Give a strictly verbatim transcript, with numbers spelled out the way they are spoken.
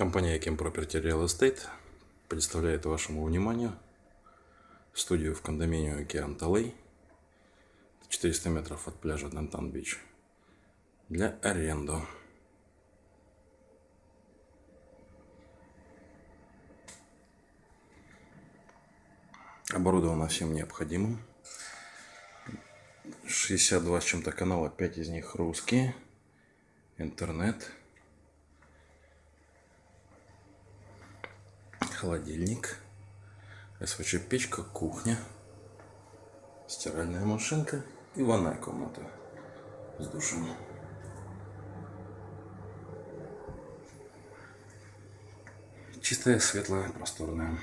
Компания Kim Property Real Estate представляет вашему вниманию студию в кондоминиуме Khiand Talay, четыреста метров от пляжа Dontan Beach, для аренды. Оборудовано всем необходимым. шестьдесят два с чем-то канала, пять из них русские, интернет, холодильник, СВЧ-печка, кухня, стиральная машинка и ванная комната с душем. Чистая, светлая, просторная.